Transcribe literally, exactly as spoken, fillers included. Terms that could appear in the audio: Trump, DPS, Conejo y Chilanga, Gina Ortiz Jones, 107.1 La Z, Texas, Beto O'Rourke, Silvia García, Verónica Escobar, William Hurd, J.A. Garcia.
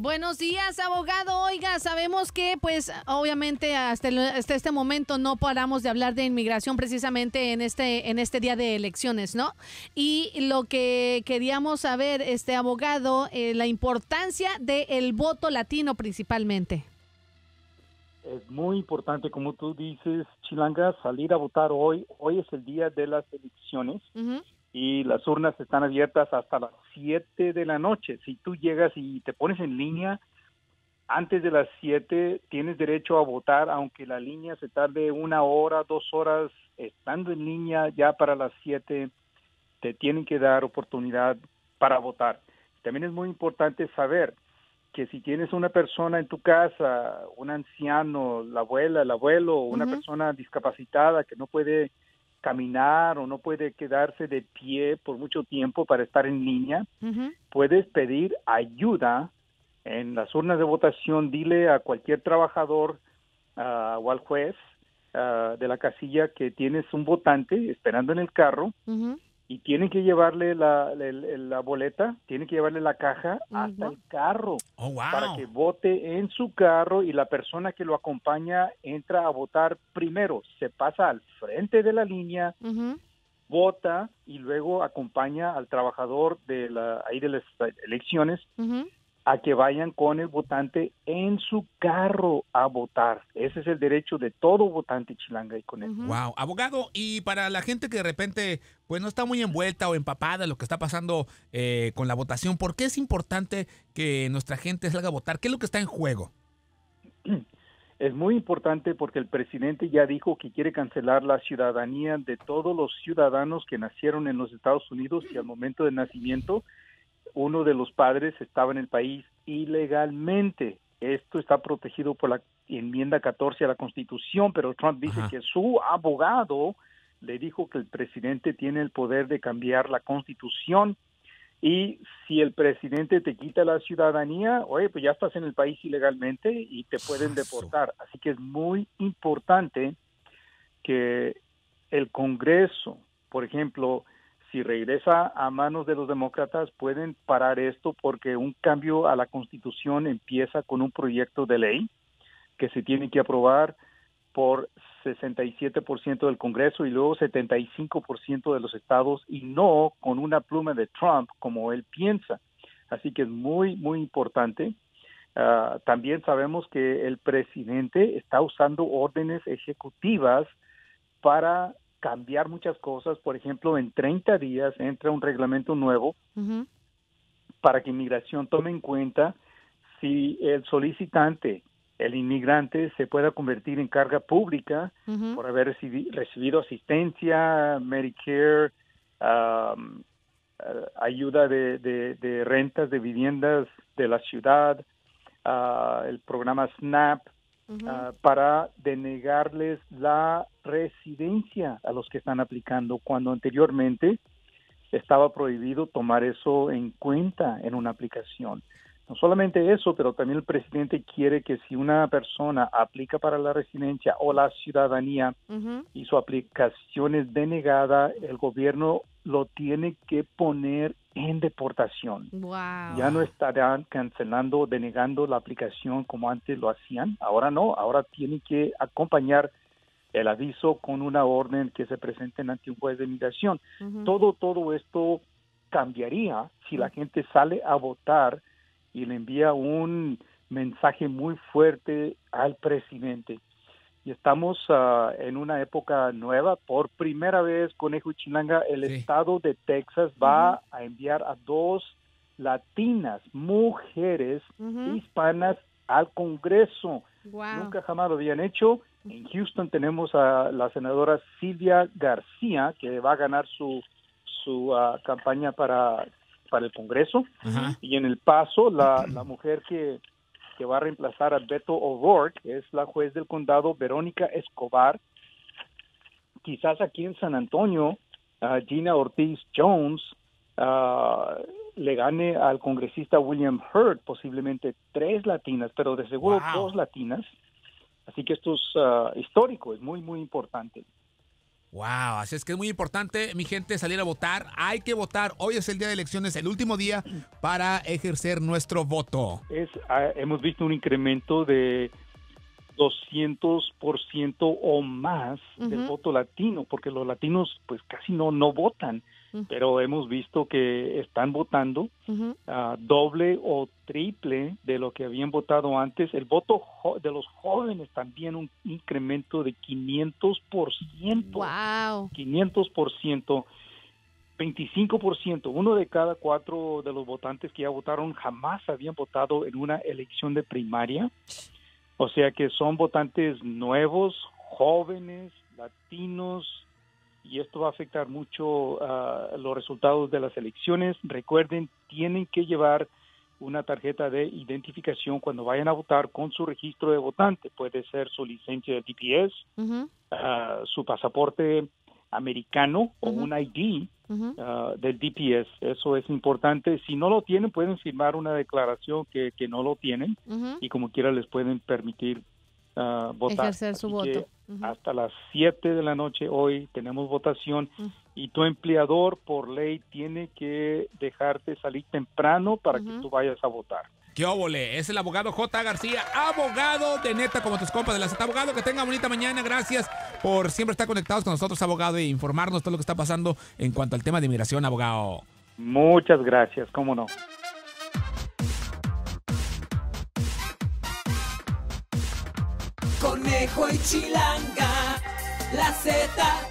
Buenos días, abogado. Oiga, sabemos que, pues, obviamente hasta, el, hasta este momento no paramos de hablar de inmigración precisamente en este, en este día de elecciones, ¿no? Y lo que queríamos saber, este abogado, eh, la importancia del voto latino principalmente. Es muy importante, como tú dices, Chilanga, salir a votar hoy. Hoy es el día de las elecciones. Uh-huh. Y las urnas están abiertas hasta las siete de la noche. Si tú llegas y te pones en línea, antes de las siete tienes derecho a votar, aunque la línea se tarde una hora, dos horas, estando en línea ya para las siete, te tienen que dar oportunidad para votar. También es muy importante saber que si tienes una persona en tu casa, un anciano, la abuela, el abuelo, una uh-huh. persona discapacitada que no puede caminar o no puede quedarse de pie por mucho tiempo para estar en línea, uh-huh. puedes pedir ayuda en las urnas de votación. Dile a cualquier trabajador uh, o al juez uh, de la casilla que tienes un votante esperando en el carro uh-huh. y tienen que llevarle la, la, la boleta, tienen que llevarle la caja uh-huh. hasta el carro oh, wow. para que vote en su carro, y la persona que lo acompaña entra a votar primero, se pasa al frente de la línea, uh-huh. vota y luego acompaña al trabajador de la, ahí de las elecciones uh-huh. a que vayan con el votante en su carro a votar. Ese es el derecho de todo votante, Chilanga, y con él. Wow, abogado, y para la gente que de repente pues no está muy envuelta o empapada en lo que está pasando eh, con la votación, ¿por qué es importante que nuestra gente salga a votar? ¿Qué es lo que está en juego? Es muy importante porque el presidente ya dijo que quiere cancelar la ciudadanía de todos los ciudadanos que nacieron en los Estados Unidos y al momento del nacimiento uno de los padres estaba en el país ilegalmente. Esto está protegido por la enmienda catorce a la Constitución, pero Trump dice Ajá. que su abogado le dijo que el presidente tiene el poder de cambiar la Constitución, y si el presidente te quita la ciudadanía, oye, pues ya estás en el país ilegalmente y te pueden deportar. Así que es muy importante que el Congreso, por ejemplo, si regresa a manos de los demócratas, pueden parar esto, porque un cambio a la Constitución empieza con un proyecto de ley que se tiene que aprobar por sesenta y siete por ciento del Congreso y luego setenta y cinco por ciento de los estados, y no con una pluma de Trump como él piensa. Así que es muy, muy importante. Uh, también sabemos que el presidente está usando órdenes ejecutivas para cambiar muchas cosas. Por ejemplo, en treinta días entra un reglamento nuevo uh-huh. para que inmigración tome en cuenta si el solicitante, el inmigrante, se pueda convertir en carga pública uh-huh. por haber recibi- recibido asistencia, Medicare, um, ayuda de, de, de rentas de viviendas de la ciudad, uh, el programa SNAP, Uh, para denegarles la residencia a los que están aplicando, cuando anteriormente estaba prohibido tomar eso en cuenta en una aplicación. No solamente eso, pero también el presidente quiere que si una persona aplica para la residencia o la ciudadanía uh-huh. y su aplicación es denegada, el gobierno lo tiene que poner en deportación. Wow. Ya no estarán cancelando, denegando la aplicación como antes lo hacían. Ahora no, ahora tienen que acompañar el aviso con una orden que se presenten ante un juez de inmigración. Uh-huh. Todo, todo esto cambiaría si la gente sale a votar y le envía un mensaje muy fuerte al presidente. Y estamos uh, en una época nueva. Por primera vez, Conejo y Chilanga, el sí. estado de Texas va uh-huh. a enviar a dos latinas, mujeres uh-huh. hispanas, al Congreso. Wow. Nunca jamás lo habían hecho. En Houston tenemos a la senadora Silvia García, que va a ganar su, su uh, campaña para, para el Congreso. Uh-huh. Y en El Paso, la, la mujer que... que va a reemplazar a Beto O'Rourke es la juez del condado Verónica Escobar. Quizás aquí en San Antonio, uh, Gina Ortiz Jones uh, le gane al congresista William Hurd, posiblemente tres latinas, pero de seguro wow. dos latinas. Así que esto es uh, histórico, es muy, muy importante. Wow, así es que es muy importante, mi gente, salir a votar. Hay que votar. Hoy es el día de elecciones, el último día para ejercer nuestro voto. Es, hemos visto un incremento de doscientos por ciento o más uh-huh. del voto latino, porque los latinos pues casi no, no votan, uh-huh. pero hemos visto que están votando uh-huh. uh, doble o triple de lo que habían votado antes. El voto jo- de los jóvenes también, un incremento de quinientos por ciento. Wow. quinientos por ciento. veinticinco por ciento, uno de cada cuatro de los votantes que ya votaron jamás habían votado en una elección de primaria. O sea que son votantes nuevos, jóvenes, latinos, y esto va a afectar mucho uh, los resultados de las elecciones. Recuerden, tienen que llevar una tarjeta de identificación cuando vayan a votar con su registro de votante. Puede ser su licencia de D P S, uh-huh. uh, su pasaporte americano o uh-huh. un I D uh-huh. uh, del D P S. Eso es importante. Si no lo tienen, pueden firmar una declaración que, que no lo tienen uh-huh. y como quiera les pueden permitir uh, votar. Ejercer su voto. Uh-huh. Hasta las siete de la noche hoy tenemos votación uh-huh. y tu empleador por ley tiene que dejarte salir temprano para uh-huh. que tú vayas a votar. ¡Qué óvole! Es el abogado J. García, abogado de Neta como tus compas de la Z. Abogado, que tenga bonita mañana. Gracias por siempre estar conectados con nosotros, abogado, e informarnos todo lo que está pasando en cuanto al tema de inmigración, abogado. Muchas gracias, cómo no. Conejo y Chilanga, la Z.